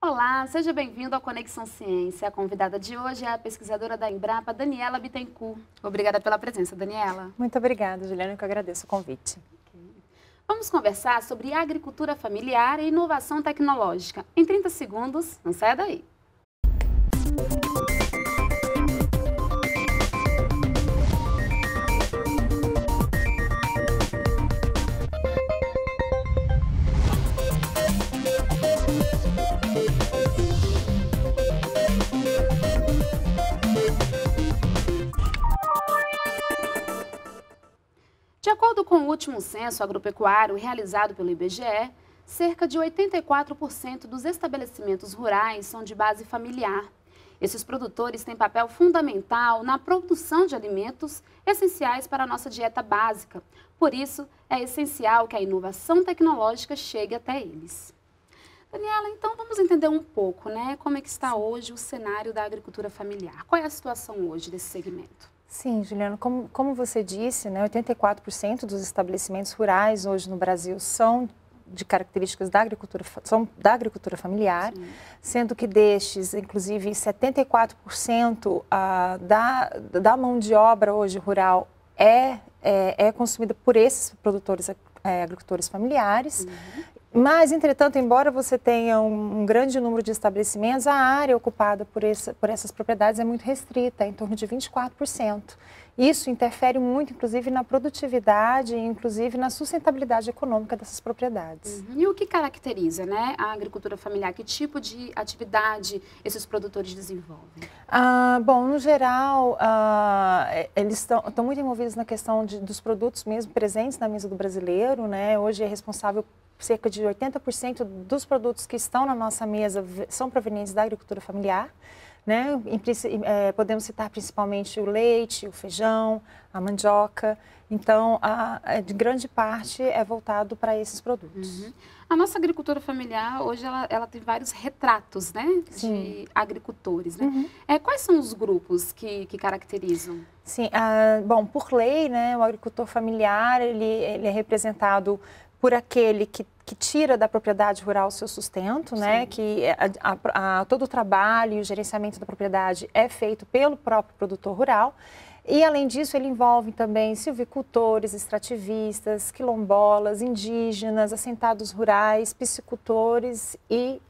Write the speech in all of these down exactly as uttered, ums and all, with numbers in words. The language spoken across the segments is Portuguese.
Olá, seja bem-vindo ao Conexão Ciência. A convidada de hoje é a pesquisadora da Embrapa, Daniela Bittencourt. Obrigada pela presença, Daniela. Muito obrigada, Juliana, eu que agradeço o convite. Okay. Vamos conversar sobre agricultura familiar e inovação tecnológica. Em trinta segundos, não sai daí. De acordo com o último censo agropecuário realizado pelo I B G E, cerca de oitenta e quatro por cento dos estabelecimentos rurais são de base familiar. Esses produtores têm papel fundamental na produção de alimentos essenciais para a nossa dieta básica. Por isso, é essencial que a inovação tecnológica chegue até eles. Daniela, então vamos entender um pouco, né, como é que está hoje o cenário da agricultura familiar. Qual é a situação hoje desse segmento? Sim, Juliana, como, como você disse, né, oitenta e quatro por cento dos estabelecimentos rurais hoje no Brasil são de características da agricultura, são da agricultura familiar, sim, sendo que destes, inclusive, setenta e quatro por cento ah, da, da mão de obra hoje rural é, é, é consumida por esses produtores, é, agricultores familiares. Uhum. Mas, entretanto, embora você tenha um, um grande número de estabelecimentos, a área ocupada por, esse, por essas propriedades é muito restrita, em torno de vinte e quatro por cento. Isso interfere muito, inclusive, na produtividade e, inclusive, na sustentabilidade econômica dessas propriedades. Uhum. E o que caracteriza, né, a agricultura familiar? Que tipo de atividade esses produtores desenvolvem? Ah, bom, no geral, ah, eles estão muito envolvidos na questão de, dos produtos mesmo presentes na mesa do brasileiro, né? Hoje é responsável cerca de oitenta por cento dos produtos que estão na nossa mesa são provenientes da agricultura familiar, né? Podemos citar principalmente o leite, o feijão, a mandioca. Então, a, a grande parte é voltado para esses produtos. Uhum. A nossa agricultura familiar, hoje, ela, ela tem vários retratos, né, de sim, agricultores, né? Uhum. É, quais são os grupos que, que caracterizam? Sim, ah, bom, por lei, né, o agricultor familiar, ele, ele é representado por aquele que, que tira da propriedade rural o seu sustento, sim, né? Que a, a, a, todo o trabalho e o gerenciamento da propriedade é feito pelo próprio produtor rural. E, além disso, ele envolve também silvicultores, extrativistas, quilombolas, indígenas, assentados rurais, piscicultores e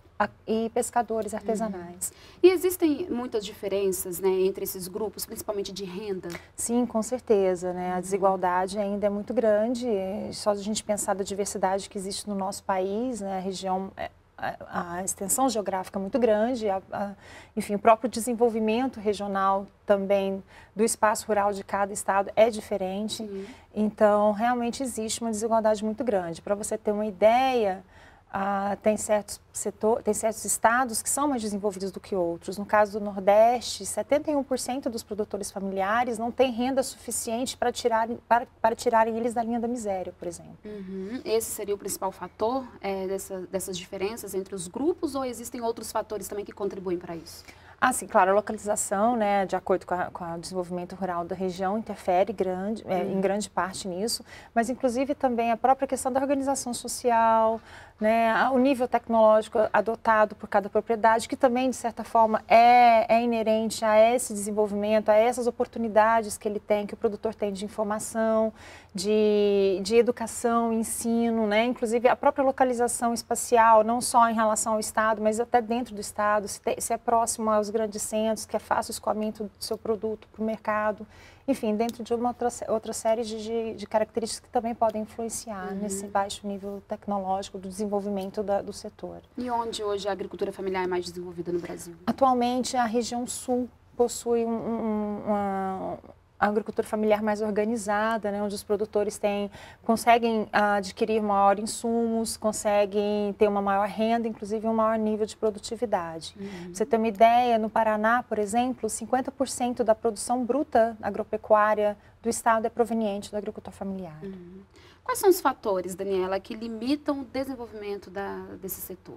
e pescadores artesanais. Uhum. E existem muitas diferenças, né, entre esses grupos, principalmente de renda? Sim, com certeza, né? A desigualdade ainda é muito grande. Só a gente pensar da diversidade que existe no nosso país, né, a região, a, a extensão geográfica é muito grande, a, a, enfim, o próprio desenvolvimento regional também do espaço rural de cada estado é diferente. Uhum. Então, realmente existe uma desigualdade muito grande. Para você ter uma ideia, Ah, tem, certos setor, tem certos estados que são mais desenvolvidos do que outros. No caso do Nordeste, setenta e um por cento dos produtores familiares não têm renda suficiente para tirar, para, para tirarem eles da linha da miséria, por exemplo. Uhum. Esse seria o principal fator é, dessa, dessas diferenças entre os grupos, ou existem outros fatores também que contribuem para isso? Ah, sim, claro, a localização, né, de acordo com, a, com o desenvolvimento rural da região, interfere grande, é, em grande parte nisso, mas inclusive também a própria questão da organização social, né, o nível tecnológico adotado por cada propriedade, que também, de certa forma, é, é inerente a esse desenvolvimento, a essas oportunidades que ele tem, que o produtor tem de informação, de, de educação, ensino, né, inclusive a própria localização espacial, não só em relação ao Estado, mas até dentro do Estado, se, te, se é próximo aos grandes centros, que é fácil o escoamento do seu produto para o mercado, enfim, dentro de uma outra, outra série de, de, de características que também podem influenciar, uhum, nesse baixo nível tecnológico do desenvolvimento da, do setor. E onde hoje a agricultura familiar é mais desenvolvida no Brasil? Atualmente, a região sul possui um, um, uma... a agricultura familiar mais organizada, né, onde os produtores têm, conseguem adquirir maior insumos, conseguem ter uma maior renda, inclusive um maior nível de produtividade. Uhum. Pra você ter uma ideia, no Paraná, por exemplo, cinquenta por cento da produção bruta agropecuária do estado é proveniente da agricultura familiar. Uhum. Quais são os fatores, Daniela, que limitam o desenvolvimento da, desse setor?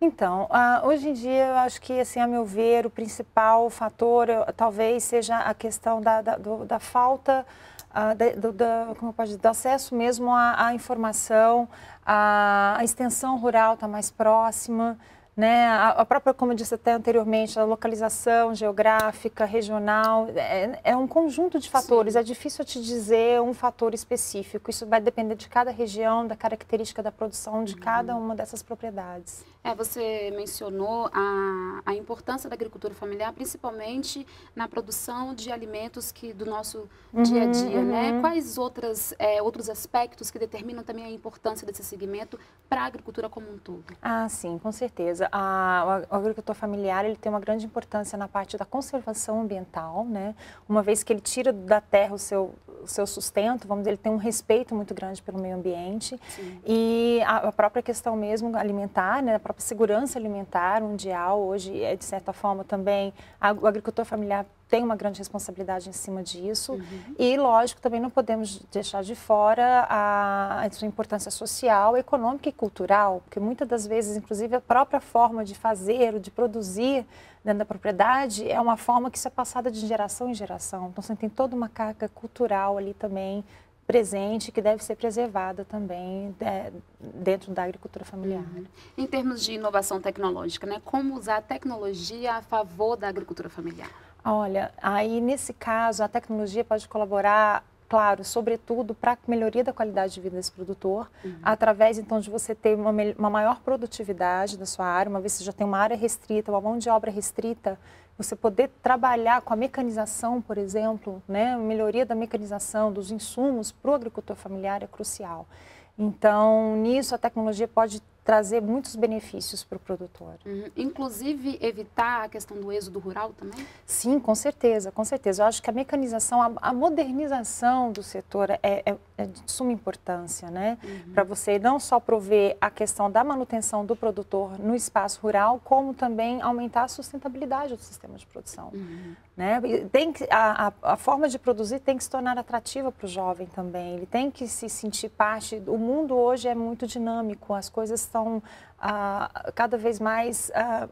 Então, hoje em dia, eu acho que, assim, a meu ver, o principal fator talvez seja a questão da, da, da falta, da, da, como eu posso dizer, do acesso mesmo à, à informação, a extensão rural está mais próxima, né? A própria, como eu disse até anteriormente, a localização geográfica, regional, é, é um conjunto de fatores. Sim. É difícil te dizer um fator específico. Isso vai depender de cada região, da característica da produção de hum. cada uma dessas propriedades. É, você mencionou a, a importância da agricultura familiar, principalmente na produção de alimentos que do nosso uhum, dia a dia, uhum. né? Quais outras, é, outros aspectos que determinam também a importância desse segmento para a agricultura como um todo? Ah, sim, com certeza. A, o agricultor familiar, ele tem uma grande importância na parte da conservação ambiental, né? Uma vez que ele tira da terra o seu, o seu sustento, vamos dizer, ele tem um respeito muito grande pelo meio ambiente. Sim. E a, a própria questão mesmo alimentar, né? A própria segurança alimentar mundial hoje é, de certa forma, também a, o agricultor familiar tem uma grande responsabilidade em cima disso. Uhum. E, lógico, também não podemos deixar de fora a, a sua importância social, econômica e cultural, porque muitas das vezes, inclusive, a própria forma de fazer ou de produzir dentro da propriedade é uma forma que isso é passada de geração em geração. Então, você tem toda uma carga cultural ali também presente, que deve ser preservada também é, dentro da agricultura familiar. Uhum. Em termos de inovação tecnológica, né? Como usar a tecnologia a favor da agricultura familiar? Olha, aí nesse caso a tecnologia pode colaborar, claro, sobretudo para a melhoria da qualidade de vida desse produtor, uhum. através então de você ter uma, uma maior produtividade da sua área, uma vez que você já tem uma área restrita, uma mão de obra restrita, você poder trabalhar com a mecanização, por exemplo, né, melhoria da mecanização, dos insumos para o agricultor familiar é crucial. Então, nisso a tecnologia pode trazer muitos benefícios para o produtor. Uhum. Inclusive, evitar a questão do êxodo rural também? Sim, com certeza, com certeza. Eu acho que a mecanização, a, a modernização do setor é, é, é de suma importância, né? Uhum. Para você não só prover a questão da manutenção do produtor no espaço rural, como também aumentar a sustentabilidade do sistema de produção. Uhum. Né? Tem que, a, a forma de produzir tem que se tornar atrativa para o jovem também. Ele tem que se sentir parte. O mundo hoje é muito dinâmico, as coisas estão Então, ah, cada vez mais ah,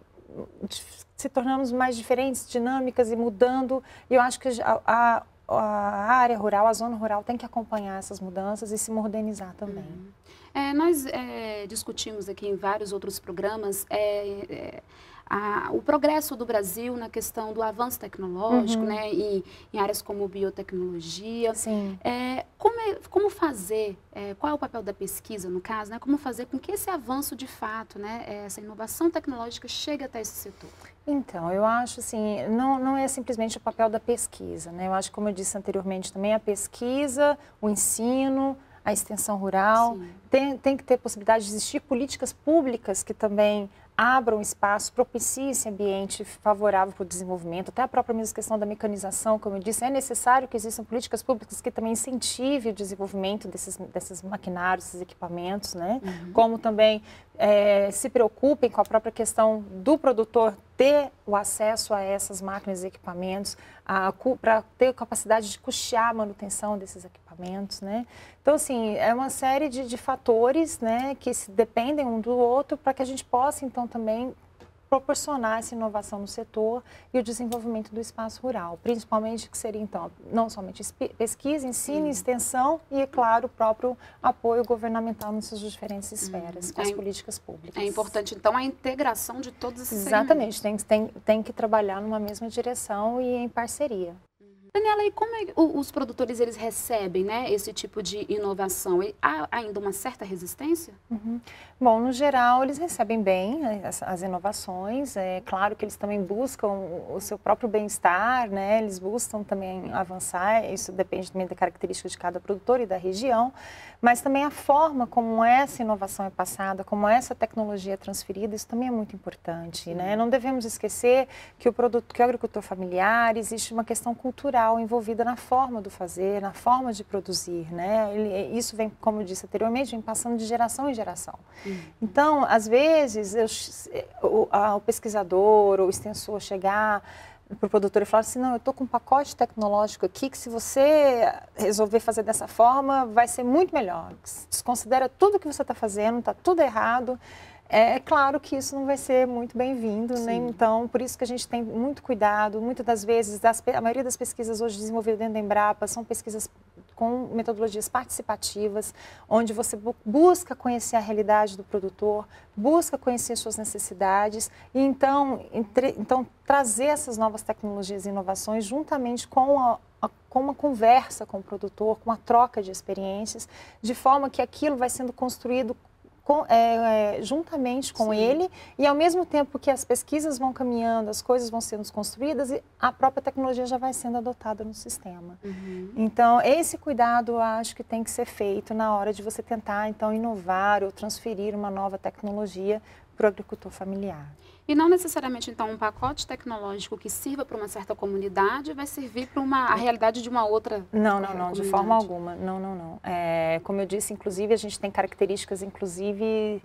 se tornamos mais diferentes, dinâmicas e mudando. E eu acho que a, a, a área rural, a zona rural tem que acompanhar essas mudanças e se modernizar também. Uhum. É, nós é, discutimos aqui em vários outros programas é, é, a, o progresso do Brasil na questão do avanço tecnológico, uhum. né, e, em áreas como biotecnologia. Sim. É, como, é, como fazer, é, qual é o papel da pesquisa, no caso, né, como fazer com que esse avanço de fato, né, essa inovação tecnológica chegue até esse setor? Então, eu acho assim, não, não é simplesmente o papel da pesquisa, né? Eu acho, como eu disse anteriormente também, a pesquisa, o ensino, a extensão rural, tem, tem que ter possibilidade de existir políticas públicas que também abram espaço, propiciem esse ambiente favorável para o desenvolvimento. Até a própria mesma questão da mecanização, como eu disse, é necessário que existam políticas públicas que também incentivem o desenvolvimento desses, desses maquinários, desses equipamentos, né? Uhum. Como também é, se preocupem com a própria questão do produtor ter o acesso a essas máquinas e equipamentos, para ter capacidade de custear a manutenção desses equipamentos, né? Então, assim, é uma série de, de fatores, né, que se dependem um do outro para que a gente possa, então, também proporcionar essa inovação no setor e o desenvolvimento do espaço rural, principalmente que seria, então, não somente pesquisa, ensino, extensão e, é claro, o próprio apoio governamental nessas diferentes esferas, hum, com as é, políticas públicas. É importante, então, a integração de todos esses Exatamente, tem, tem, tem que trabalhar numa mesma direção e em parceria. Daniela, e como é, os produtores eles recebem, né, esse tipo de inovação? Há ainda uma certa resistência? Uhum. Bom, no geral, eles recebem bem as, as inovações. É claro que eles também buscam o seu próprio bem-estar, né? Eles buscam também avançar. Isso depende também da característica de cada produtor e da região. Mas também a forma como essa inovação é passada, como essa tecnologia é transferida, isso também é muito importante, né? Não devemos esquecer que o, produto, que o agricultor familiar, existe uma questão cultural envolvida na forma do fazer, na forma de produzir, né? Ele, isso vem, como eu disse anteriormente, vem passando de geração em geração. Uhum. Então, às vezes, eu, o, a, o pesquisador ou o extensor chegar para o produtor e falar assim, não, eu estou com um pacote tecnológico aqui que se você resolver fazer dessa forma, vai ser muito melhor. Desconsidera tudo que você está fazendo, está tudo errado. É claro que isso não vai ser muito bem-vindo, né? Então, por isso que a gente tem muito cuidado. Muitas das vezes, das, a maioria das pesquisas hoje desenvolvidas dentro da Embrapa são pesquisas com metodologias participativas, onde você busca conhecer a realidade do produtor, busca conhecer suas necessidades e então, entre, então trazer essas novas tecnologias e inovações juntamente com a com uma conversa com o produtor, com uma troca de experiências, de forma que aquilo vai sendo construído com, é, é, juntamente com Sim. ele e, ao mesmo tempo que as pesquisas vão caminhando, as coisas vão sendo construídas e a própria tecnologia já vai sendo adotada no sistema. Uhum. Então, esse cuidado, eu acho que tem que ser feito na hora de você tentar, então, inovar ou transferir uma nova tecnologia para o agricultor familiar. E não necessariamente, então, um pacote tecnológico que sirva para uma certa comunidade vai servir para uma, a realidade de uma outra Não, não, não, de forma alguma. Não, não, não. É, como eu disse, inclusive, a gente tem características, inclusive,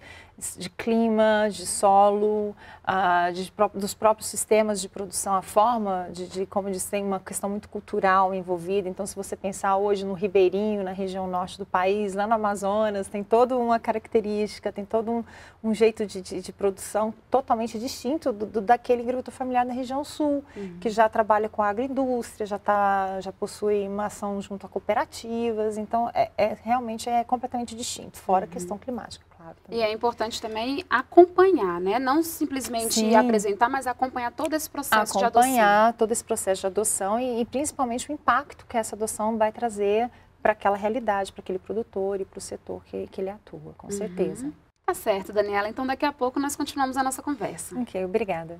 de clima, de solo, uh, de, dos próprios sistemas de produção, a forma de, de, como eu disse, tem uma questão muito cultural envolvida. Então, se você pensar hoje no Ribeirinho, na região norte do país, lá no Amazonas, tem toda uma característica, tem todo um, um jeito de, de, de produção totalmente diferente. Distinto do, do, daquele agricultor familiar na região sul, uhum. que já trabalha com a agroindústria, já, tá, já possui uma ação junto a cooperativas, então é, é, realmente é completamente distinto, fora uhum. a questão climática, claro. Também. E é importante também acompanhar, né? Não simplesmente Sim. apresentar, mas acompanhar todo esse processo acompanhar de adoção. Acompanhar todo esse processo de adoção e, e principalmente o impacto que essa adoção vai trazer para aquela realidade, para aquele produtor e para o setor que, que ele atua, com uhum. certeza. Tá certo, Daniela. Então, daqui a pouco nós continuamos a nossa conversa. Ok, obrigada.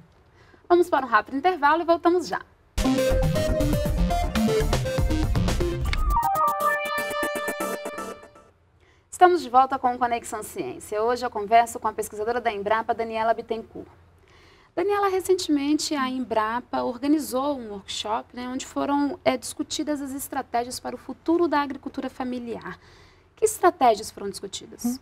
Vamos para um rápido intervalo e voltamos já. Estamos de volta com o Conexão Ciência. Hoje eu converso com a pesquisadora da Embrapa, Daniela Bittencourt. Daniela, recentemente a Embrapa organizou um workshop, né, onde foram é, discutidas as estratégias para o futuro da agricultura familiar. Que estratégias foram discutidas? Hum.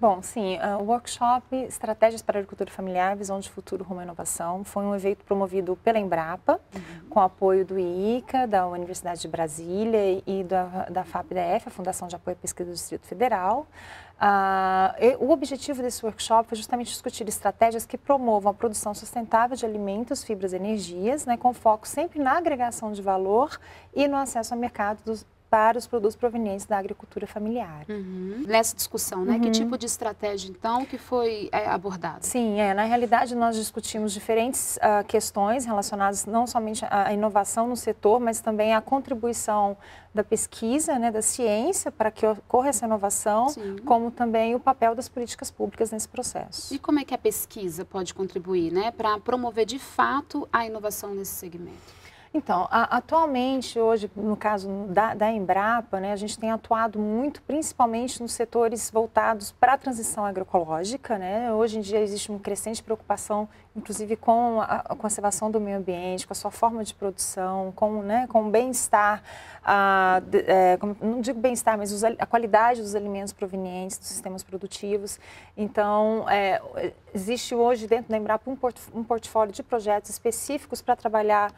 Bom, sim, o workshop Estratégias para a Agricultura Familiar, Visão de Futuro rumo à Inovação foi um evento promovido pela Embrapa, uhum. com apoio do I I C A, da Universidade de Brasília e da, da F A P D F, a Fundação de Apoio à Pesquisa do Distrito Federal. Ah, e o objetivo desse workshop foi justamente discutir estratégias que promovam a produção sustentável de alimentos, fibras e energias, né, com foco sempre na agregação de valor e no acesso ao mercado dos para os produtos provenientes da agricultura familiar. Uhum. Nessa discussão, né? Uhum. Que tipo de estratégia, então, que foi é, abordada? Sim, é, na realidade nós discutimos diferentes uh, questões relacionadas não somente à inovação no setor, mas também à contribuição da pesquisa, né, da ciência, para que ocorra essa inovação, Sim. como também o papel das políticas públicas nesse processo. E como é que a pesquisa pode contribuir, né, para promover de fato a inovação nesse segmento? Então, a, atualmente, hoje, no caso da, da Embrapa, né, a gente tem atuado muito, principalmente nos setores voltados para a transição agroecológica, né? Hoje em dia existe uma crescente preocupação, inclusive, com a, a conservação do meio ambiente, com a sua forma de produção, com, né, com o bem-estar, a, de, é, com, não digo bem-estar, mas os, a qualidade dos alimentos provenientes dos sistemas produtivos. Então, é, existe hoje, dentro da Embrapa, um, port, um portfólio de projetos específicos para trabalhar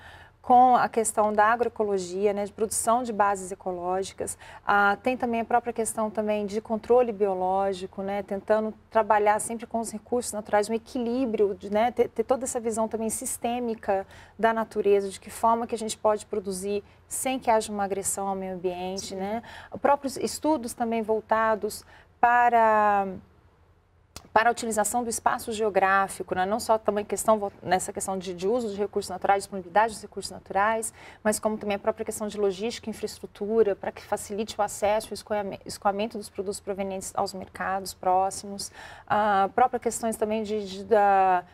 com a questão da agroecologia, né, de produção de bases ecológicas, ah, tem também a própria questão também de controle biológico, né, tentando trabalhar sempre com os recursos naturais, um equilíbrio, de, né, ter, ter toda essa visão também sistêmica da natureza, de que forma que a gente pode produzir sem que haja uma agressão ao meio ambiente, né, próprios estudos também voltados para para a utilização do espaço geográfico, né? Não só também questão, nessa questão de, de uso de recursos naturais, disponibilidade dos recursos naturais, mas como também a própria questão de logística e infraestrutura, para que facilite o acesso e escoamento dos produtos provenientes aos mercados próximos, ah, próprias questões também de, de, de,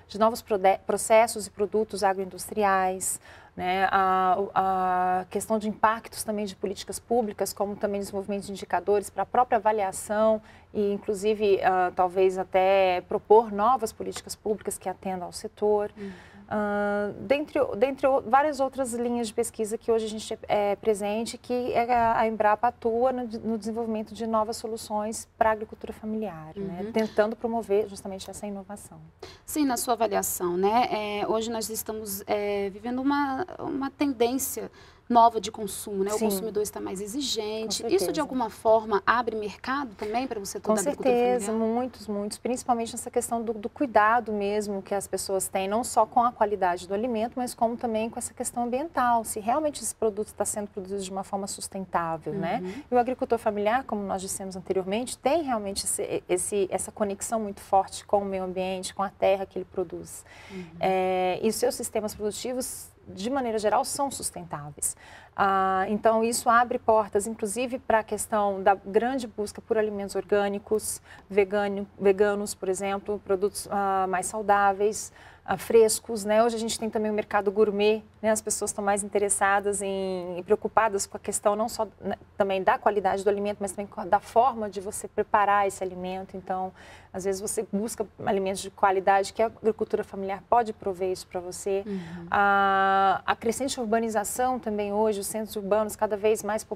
de novos processos e produtos agroindustriais, né, a, a questão de impactos também de políticas públicas, como também desenvolvimento de indicadores para a própria avaliação e, inclusive, uh, talvez até propor novas políticas públicas que atendam ao setor. Uhum. Uh, dentre, dentre várias outras linhas de pesquisa que hoje a gente é presente, que a Embrapa atua no, no desenvolvimento de novas soluções para a agricultura familiar, uhum. né, tentando promover justamente essa inovação. Sim, na sua avaliação, né? É, hoje nós estamos é, vivendo uma uma tendência nova de consumo, né? Sim. O consumidor está mais exigente. Isso, de alguma forma, abre mercado também para o setor da agricultura familiar? Com certeza, muitos, muitos. Principalmente nessa questão do, do cuidado mesmo que as pessoas têm, não só com a qualidade do alimento, mas como também com essa questão ambiental. Se realmente esse produto está sendo produzido de uma forma sustentável, uhum. né? E o agricultor familiar, como nós dissemos anteriormente, tem realmente esse, esse, essa conexão muito forte com o meio ambiente, com a terra que ele produz. Uhum. É, e os seus sistemas produtivos, de maneira geral, são sustentáveis. Ah, então, isso abre portas, inclusive, para a questão da grande busca por alimentos orgânicos, vegano, veganos, por exemplo, produtos ah, mais saudáveis, ah, frescos, né? Hoje a gente tem também o mercado gourmet, né? As pessoas estão mais interessadas em, e preocupadas com a questão não só né, também da qualidade do alimento, mas também da forma de você preparar esse alimento. Então, às vezes você busca alimentos de qualidade que a agricultura familiar pode prover isso para você. Uhum. Ah, A crescente urbanização também hoje, os centros urbanos cada vez mais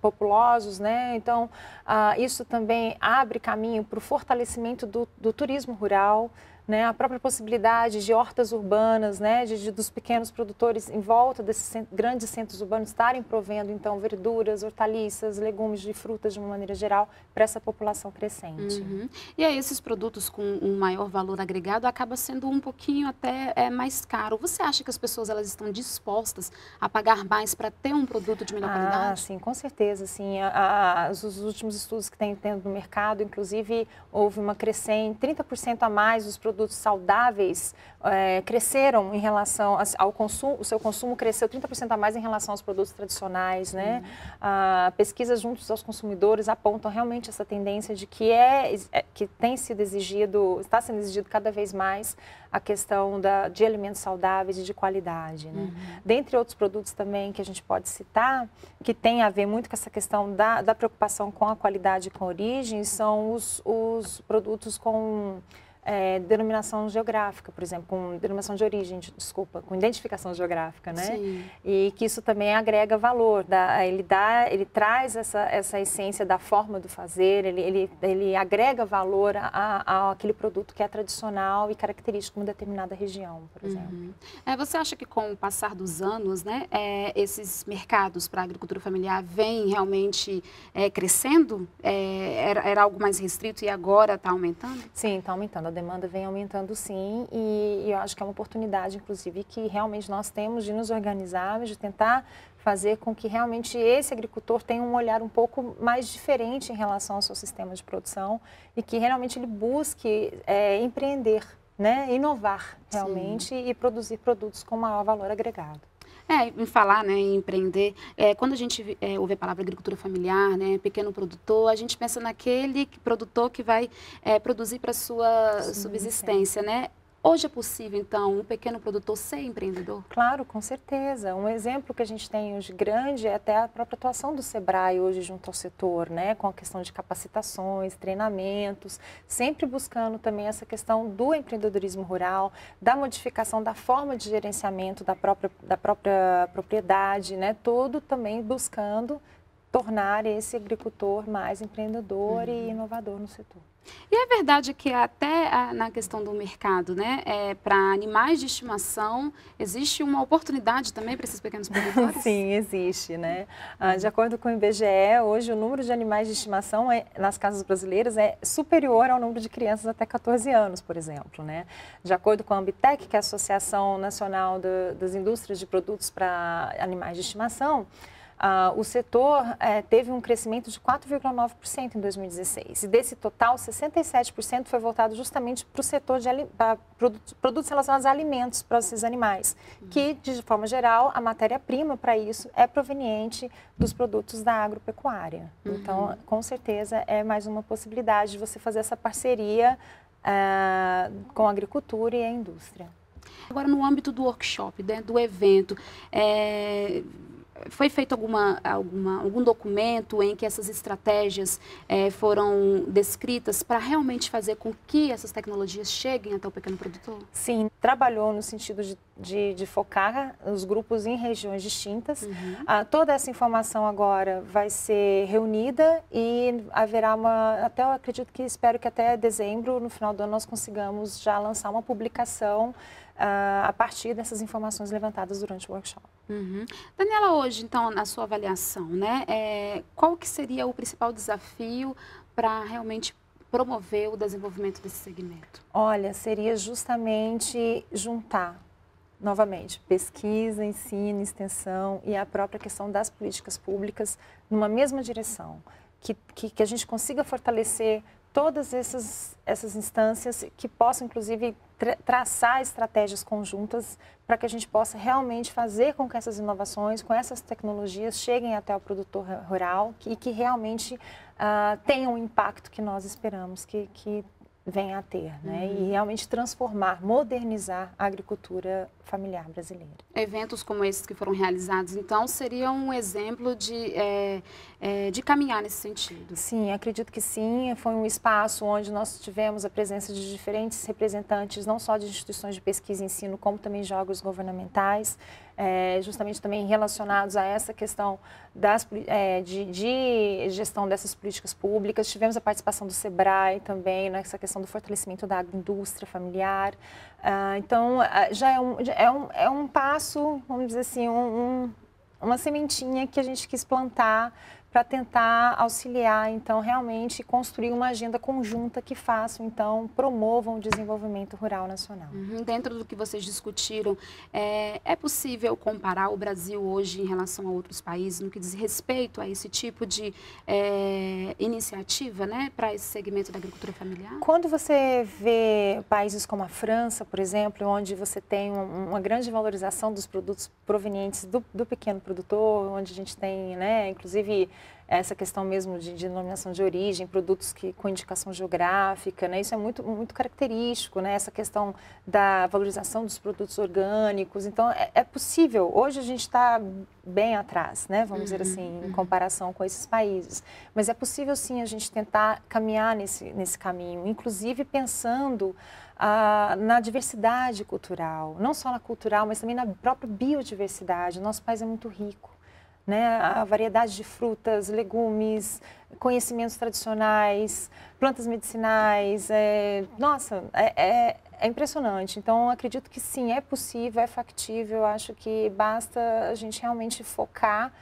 populosos, né? Então, uh, isso também abre caminho para o fortalecimento do, do turismo rural, né? A própria possibilidade de hortas urbanas, né? de, de, dos pequenos produtores em volta desses cent- grandes centros urbanos estarem provendo, então, verduras, hortaliças, legumes e frutas de uma maneira geral para essa população crescente. Uhum. E aí, esses produtos com um maior valor agregado acaba sendo um pouquinho até é, mais caro. Você acha que as pessoas elas estão dispostas a pagar mais para ter um produto de melhor ah, qualidade? Ah, sim, com certeza. Sim. A, a, os últimos estudos que tem tendo no mercado, inclusive, houve uma crescente, trinta por cento a mais dos produtos produtos saudáveis é, cresceram em relação ao consumo, o seu consumo cresceu trinta por cento a mais em relação aos produtos tradicionais, né? Uhum. Ah, pesquisas juntos aos consumidores apontam realmente essa tendência de que é, é que tem sido exigido, está sendo exigido cada vez mais a questão da, de alimentos saudáveis e de qualidade, né? Uhum. Dentre outros produtos também que a gente pode citar, que tem a ver muito com essa questão da, da preocupação com a qualidade e com a origem, são os, os produtos com... É, denominação geográfica, por exemplo, com denominação de origem, desculpa, com identificação geográfica, né? Sim. E que isso também agrega valor, dá, ele, dá, ele traz essa, essa essência da forma do fazer, ele, ele, ele agrega valor a, a aquele produto que é tradicional e característico de uma determinada região, por exemplo. Uhum. É, você acha que com o passar dos anos, né, é, esses mercados para a agricultura familiar vêm realmente é, crescendo? É, era, era algo mais restrito e agora está aumentando? Sim, está aumentando. A demanda vem aumentando sim e, e eu acho que é uma oportunidade, inclusive, que realmente nós temos de nos organizar, de tentar fazer com que realmente esse agricultor tenha um olhar um pouco mais diferente em relação ao seu sistema de produção e que realmente ele busque é, empreender, né? Inovar realmente sim. E produzir produtos com maior valor agregado. É, em falar, né, em empreender, é, quando a gente é, ouve a palavra agricultura familiar, né, pequeno produtor, a gente pensa naquele produtor que vai é, produzir para sua Sim, subsistência, sim. né? Hoje é possível, então, um pequeno produtor ser empreendedor? Claro, com certeza. Um exemplo que a gente tem hoje grande é até a própria atuação do SEBRAE hoje junto ao setor, né? Com a questão de capacitações, treinamentos, sempre buscando também essa questão do empreendedorismo rural, da modificação da forma de gerenciamento da própria, da própria propriedade, né? Todo também buscando tornar esse agricultor mais empreendedor uhum. e inovador no setor. E é verdade que até a, na questão do mercado, né, é, para animais de estimação, existe uma oportunidade também para esses pequenos produtores? Sim, existe, né? Ah, de acordo com o I B G E, hoje o número de animais de estimação é, nas casas brasileiras é superior ao número de crianças até quatorze anos, por exemplo, né? De acordo com a Ambitec, que é a Associação Nacional do, das Indústrias de Produtos para Animais de Estimação, Uh, o setor eh, teve um crescimento de quatro vírgula nove por cento em dois mil e dezesseis e desse total, sessenta e sete por cento foi voltado justamente para o setor de produtos, produtos relacionados a alimentos para esses animais, uhum. que de forma geral a matéria-prima para isso é proveniente dos produtos da agropecuária. Uhum. Então, com certeza é mais uma possibilidade de você fazer essa parceria uh, com a agricultura e a indústria. Agora, no âmbito do workshop, né, do evento, é... Foi feito alguma, alguma, algum documento em que essas estratégias eh, foram descritas para realmente fazer com que essas tecnologias cheguem até o pequeno produtor? Sim, trabalhou no sentido de, de, de focar os grupos em regiões distintas. Uhum. Ah, toda essa informação agora vai ser reunida e haverá uma, até eu acredito que, espero que até dezembro, no final do ano, nós consigamos já lançar uma publicação ah, a partir dessas informações levantadas durante o workshop. Uhum. Daniela, hoje, então, na sua avaliação, né, é, qual que seria o principal desafio para realmente promover o desenvolvimento desse segmento? Olha, seria justamente juntar, novamente, pesquisa, ensino, extensão e a própria questão das políticas públicas numa mesma direção, que, que, que a gente consiga fortalecer todas essas, essas instâncias que possam, inclusive, tra traçar estratégias conjuntas para que a gente possa realmente fazer com que essas inovações, com essas tecnologias, cheguem até o produtor rural e que realmente uh, tenham o impacto que nós esperamos que, que venha a ter, né? Uhum. E realmente transformar, modernizar a agricultura familiar brasileira. Eventos como esses que foram realizados, então, seriam um exemplo de, é, é, de caminhar nesse sentido? Sim, acredito que sim. Foi um espaço onde nós tivemos a presença de diferentes representantes, não só de instituições de pesquisa e ensino, como também de órgãos governamentais, é, justamente também relacionados a essa questão das, é, de, de gestão dessas políticas públicas. Tivemos a participação do SEBRAE também, nessa questão do fortalecimento da agroindústria familiar. Uh, então, uh, já é um, já é, um, é um passo, vamos dizer assim, um, um, uma sementinha que a gente quis plantar para tentar auxiliar, então, realmente construir uma agenda conjunta que faça, então, promovam o desenvolvimento rural nacional. Uhum. Dentro do que vocês discutiram, é, é possível comparar o Brasil hoje em relação a outros países no que diz respeito a esse tipo de é, iniciativa, né, para esse segmento da agricultura familiar? Quando você vê países como a França, por exemplo, onde você tem uma grande valorização dos produtos provenientes do, do pequeno produtor, onde a gente tem, né, inclusive, essa questão mesmo de denominação de origem, produtos que, com indicação geográfica, né? Isso é muito, muito característico, né? Essa questão da valorização dos produtos orgânicos. Então, é, é possível. Hoje a gente está bem atrás, né? Vamos dizer assim, em comparação com esses países. Mas é possível, sim, a gente tentar caminhar nesse, nesse caminho, inclusive pensando ah, na diversidade cultural. Não só na cultural, mas também na própria biodiversidade. O nosso país é muito rico, né? A variedade de frutas, legumes, conhecimentos tradicionais, plantas medicinais, é, nossa, é, é, é impressionante. Então, acredito que sim, é possível, é factível, acho que basta a gente realmente focar,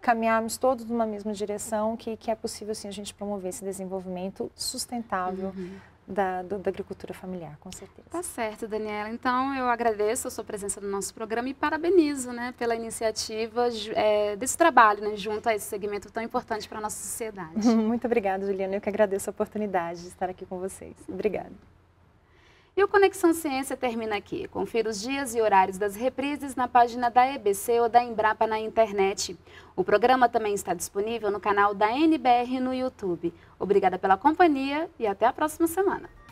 caminharmos todos numa mesma direção, que, que é possível sim a gente promover esse desenvolvimento sustentável. Uhum. Da, do, da agricultura familiar, com certeza. Tá certo, Daniela. Então, eu agradeço a sua presença no nosso programa e parabenizo, né, pela iniciativa é, desse trabalho, né, junto a esse segmento tão importante para a nossa sociedade. Muito obrigada, Juliana. Eu que agradeço a oportunidade de estar aqui com vocês. Obrigada. E o Conexão Ciência termina aqui. Confira os dias e horários das reprises na página da E B C ou da Embrapa na internet. O programa também está disponível no canal da N B R no YouTube. Obrigada pela companhia e até a próxima semana.